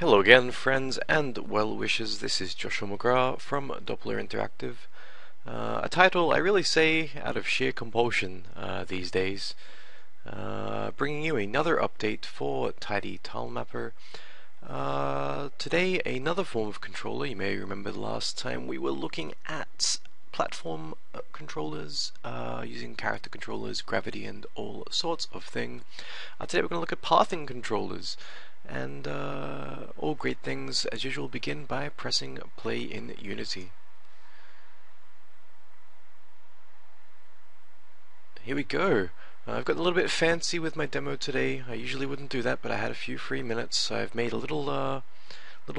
Hello again, friends and well wishes. This is Joshua McGrath from Doppler Interactive. A title I really say out of sheer compulsion these days, bringing you another update for Tidy TileMapper. Today, another form of controller. You may remember the last time we were looking at platform controllers, using character controllers, gravity, and all sorts of things. Today we're going to look at pathing controllers. And all great things, as usual, begin by pressing play in Unity. Here we go. I've gotten a little bit fancy with my demo today. I usually wouldn't do that, but I had a few free minutes, so I've made a little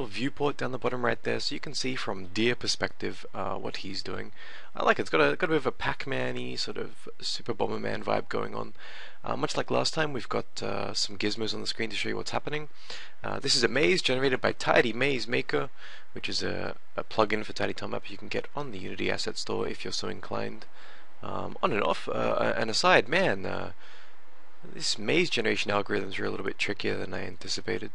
viewport down the bottom right there, so you can see from deer perspective what he's doing. I like it. It's got a bit of a Pac-Man-y sort of Super Bomberman vibe going on. Much like last time, we've got some gizmos on the screen to show you what's happening. This is a maze generated by Tidy Maze Maker, which is a plugin for Tidy TileMapper you can get on the Unity Asset Store if you're so inclined. On and off, and aside, man, this maze generation algorithms are a little bit trickier than I anticipated.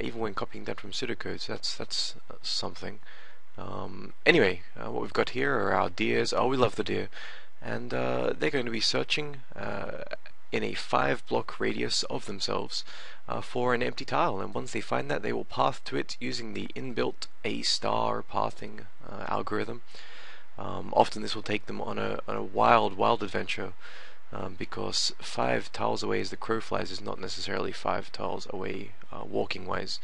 Even when copying that from pseudocodes, that's something. Anyway, what we've got here are our deers. Oh, we love the deer. And they're going to be searching in a 5-block radius of themselves for an empty tile, and once they find that, they will path to it using the inbuilt A* pathing algorithm. Often this will take them on a wild adventure, because 5 tiles away as the crow flies is not necessarily 5 tiles away walking wise.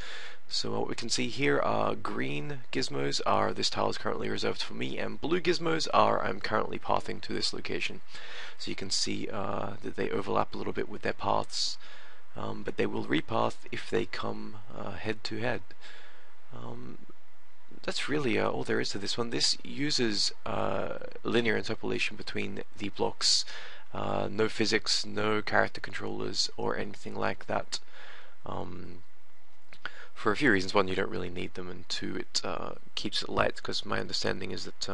So what we can see here are green gizmos are this tile is currently reserved for me, and blue gizmos are I'm currently pathing to this location. So you can see that they overlap a little bit with their paths, but they will repath if they come head to head. That's really all there is to this one. This uses linear interpolation between the blocks. No physics, no character controllers or anything like that. For a few reasons. One, you don't really need them, and two, it keeps it light, because my understanding is that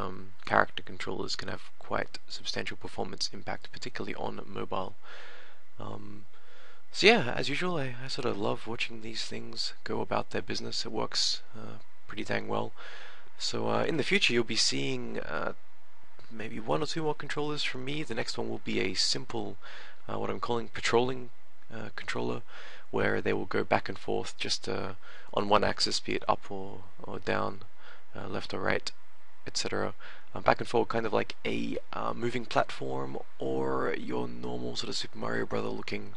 character controllers can have quite substantial performance impact, particularly on mobile. So yeah, as usual, I sort of love watching these things go about their business. It works pretty dang well. So in the future you'll be seeing maybe 1 or 2 more controllers from me. The next one will be a simple, what I'm calling patrolling controller, where they will go back and forth just on one axis, be it up or down, left or right, etc. Back and forth, kind of like a moving platform or your normal sort of Super Mario Brother looking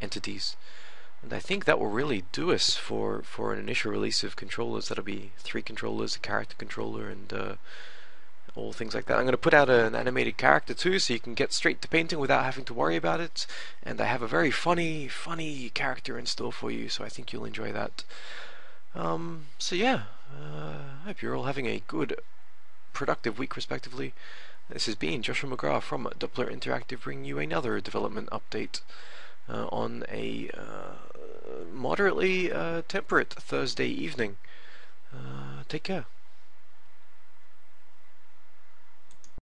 entities. And I think that will really do us for an initial release of controllers. That'll be 3 controllers, a character controller, and all things like that. I'm going to put out an animated character too, so you can get straight to painting without having to worry about it. And I have a very funny character in store for you, so I think you'll enjoy that. So yeah, I hope you're all having a good, productive week, respectively. This has been Joshua McGrath from Doppler Interactive, bringing you another development update on a moderately temperate Thursday evening. Take care.